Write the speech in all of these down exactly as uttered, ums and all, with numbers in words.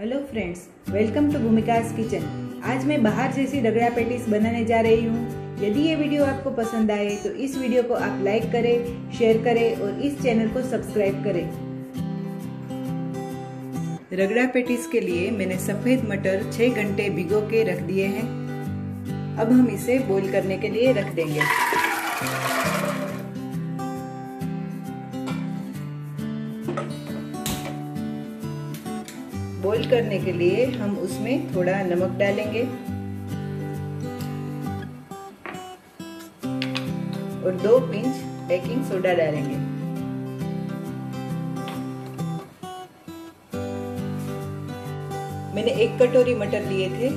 Hello friends, welcome to Bhumika's kitchen. आज मैं बाहर जैसी रगड़ा पेटीज बनाने जा रही हूँ। यदि ये वीडियो आपको पसंद आए तो इस वीडियो को आप लाइक करें, शेयर करें और इस चैनल को सब्सक्राइब करें। रगड़ा पेटीज के लिए मैंने सफेद मटर छह घंटे भिगो के रख दिए हैं। अब हम इसे बॉईल करने के लिए रख देंगे। बॉईल करने के लिए हम उसमें थोड़ा नमक डालेंगे और दो पिंच बेकिंग सोडा डालेंगे। मैंने एक कटोरी मटर लिए थे।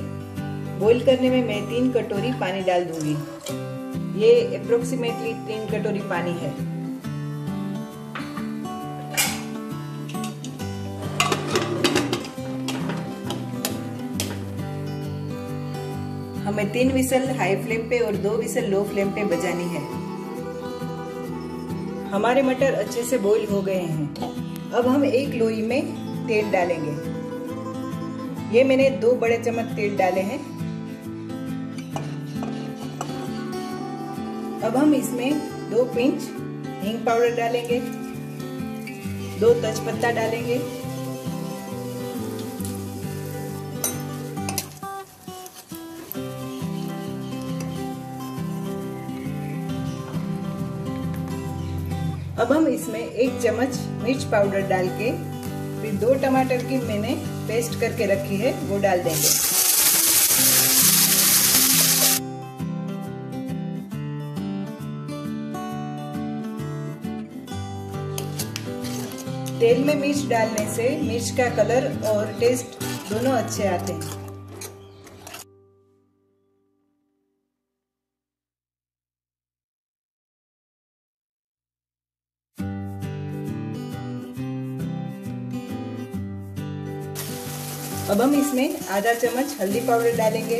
बॉईल करने में मैं तीन कटोरी पानी डाल दूंगी। ये अप्रोक्सीमेटली तीन कटोरी पानी है। हमें तीन विसल हाई फ्लेम पे और दो विसल लो फ्लेम पे बजानी है। हमारे मटर अच्छे से बॉईल हो गए हैं। अब हम एक लोई में तेल डालेंगे। ये मैंने दो बड़े चम्मच तेल डाले हैं। अब हम इसमें दो पिंच हींग पाउडर डालेंगे, दो तेजपत्ता डालेंगे, अब हम इसमें एक चम्मच मिर्च पाउडर डाल के फिर दो टमाटर की मैंने पेस्ट करके रखी है वो डाल देंगे। तेल में मिर्च डालने से मिर्च का कलर और टेस्ट दोनों अच्छे आते हैं। अब हम इसमें आधा चम्मच हल्दी पाउडर डालेंगे,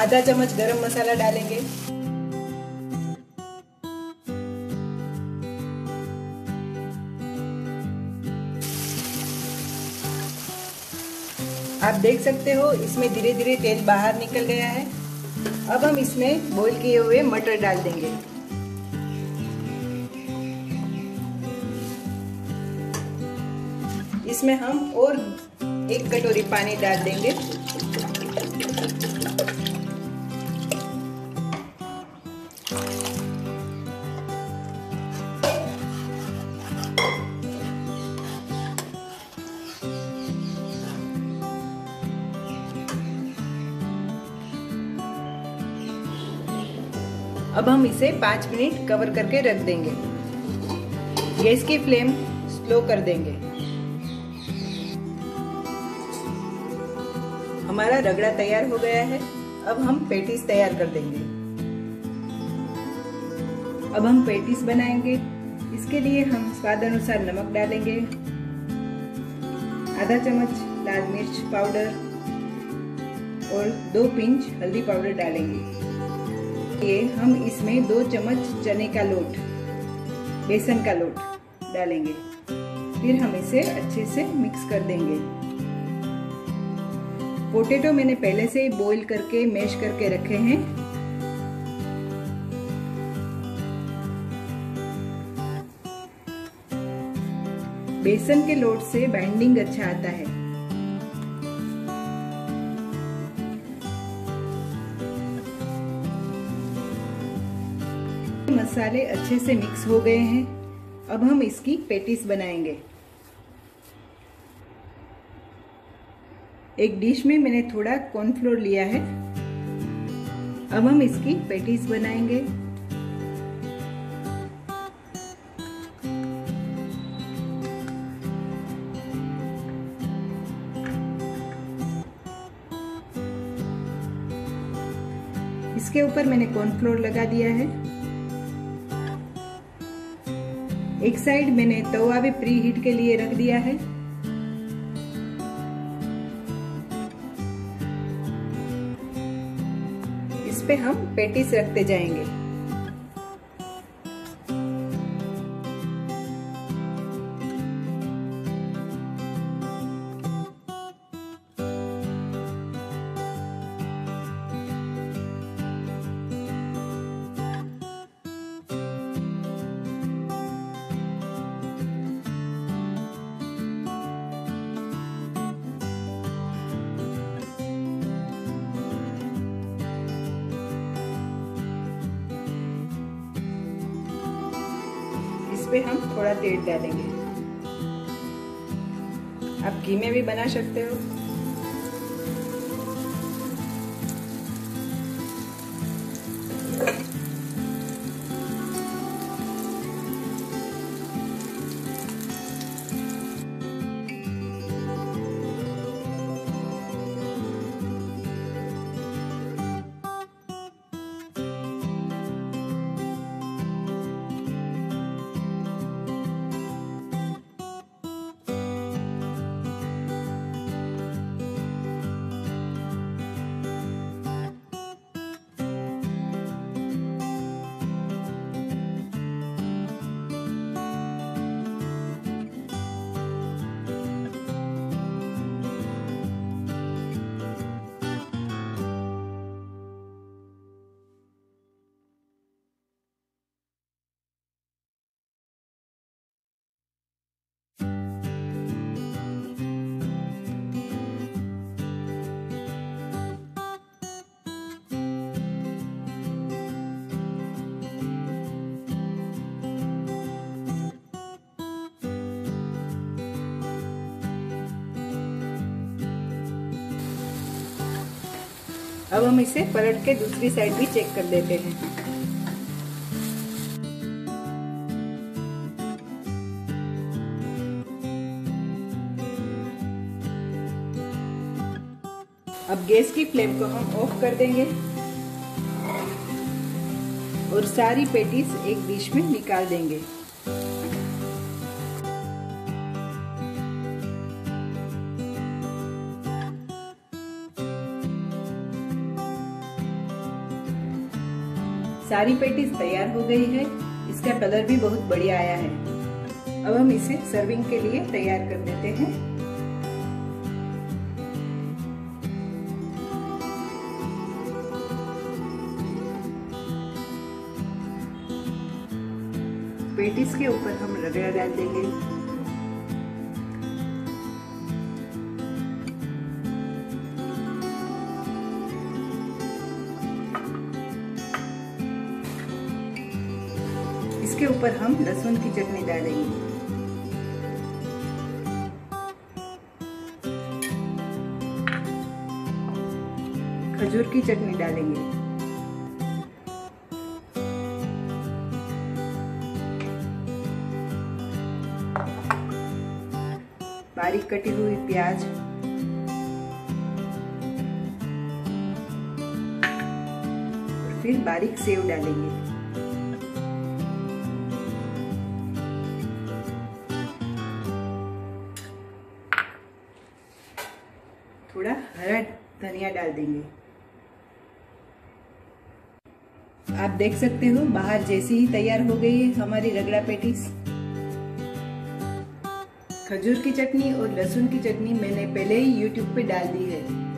आधा चम्मच गरम मसाला डालेंगे, आप देख सकते हो इसमें धीरे धीरे तेल बाहर निकल गया है। अब हम इसमें बॉईल किए हुए मटर डाल देंगे। इसमें हम और एक कटोरी पानी डाल देंगे। अब हम इसे पाँच मिनट कवर करके रख देंगे। गैस की फ्लेम स्लो कर देंगे। हमारा रगड़ा तैयार हो गया है। अब हम पेटीज तैयार कर देंगे। अब हम पेटीज बनाएंगे। इसके लिए हम स्वाद अनुसार नमक डालेंगे, आधा चम्मच लाल मिर्च पाउडर और दो पिंच हल्दी पाउडर डालेंगे। ये हम इसमें दो चम्मच चने का लोट, बेसन का लोट डालेंगे। फिर हम इसे अच्छे से मिक्स कर देंगे। पोटैटो मैंने पहले से ही बॉईल करके मैश करके रखे हैं। बेसन के लोट से बाइंडिंग अच्छा आता है। मसाले अच्छे से मिक्स हो गए हैं। अब हम इसकी पेटीज बनाएंगे। एक डिश में मैंने थोड़ा कॉर्नफ्लोर लिया है। अब हम इसकी पेटीज बनाएंगे। इसके ऊपर मैंने कॉर्नफ्लोर लगा दिया है। एक साइड मैंने तवा भी प्री हीट के लिए रख दिया है। इस पे हम पेटीज रखते जाएंगे। पे हम थोड़ा तेल डालेंगे। आप घी में भी बना सकते हो। अब हम इसे पलट के दूसरी साइड भी चेक कर लेते हैं। अब गैस की फ्लेम को हम ऑफ कर देंगे और सारी पेटीज एक डिश में निकाल देंगे। सारी पेटीज तैयार हो गई है। इसका कलर भी बहुत बढ़िया आया है। अब हम इसे सर्विंग के लिए तैयार कर लेते हैं। पेटीज के ऊपर हम रगड़ा डाल देंगे। इसके ऊपर हम लहसुन की चटनी डालेंगे, खजूर की चटनी डालेंगे, बारीक कटी हुई प्याज, और फिर बारीक सेव डालेंगे। थोड़ा हरा धनिया डाल देंगे। आप देख सकते हो बाहर जैसी ही तैयार हो गई है हमारी रगड़ा पेटीज। खजूर की चटनी और लहसुन की चटनी मैंने पहले ही यूट्यूब पे डाल दी है।